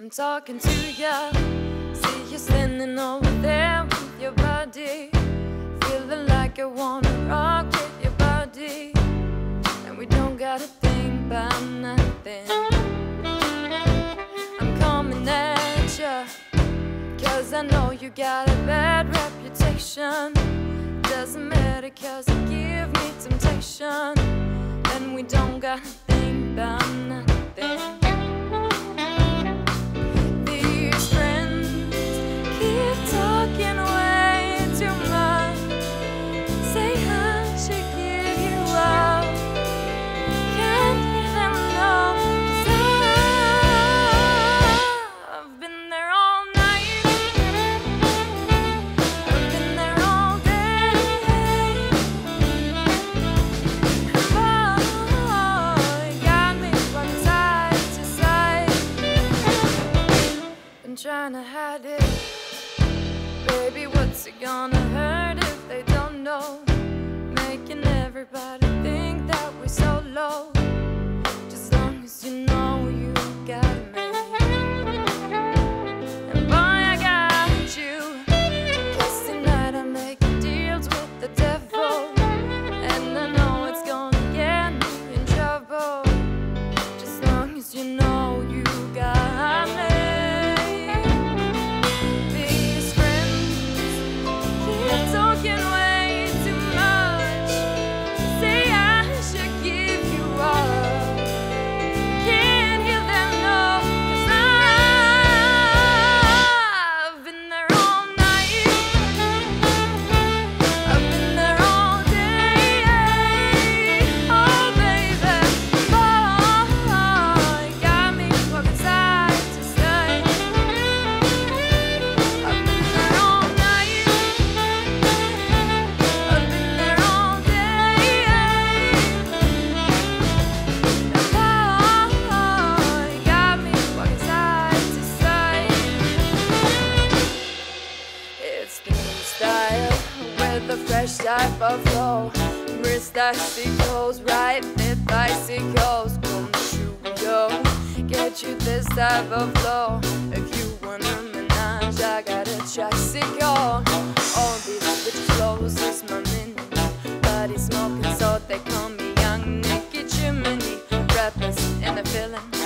I'm talking to ya. See you standing over there with your body, feeling like I wanna rock with your body. And we don't gotta think about nothing. I'm coming at ya, cause I know you got a bad reputation. Doesn't matter cause you give me temptation. And we don't gotta think about nothing. Trying to hide it, baby, what's it gonna hurt if they don't know? Making everybody think that we're so low. Just as long as you know you got me, and boy, I got you. Cause tonight I'm making deals with the devil, and I know it's gonna get me in trouble. Just as long as you know you got me. With a fresh type of flow, wrist icicles, right hip icicles. Gonna shoot you, get you this type of flow. If you want a menage, I got a tricycle. All these bitch flows is my mini. Body smoking, so they call me Young Nicky Chimney. Rappers and the feeling.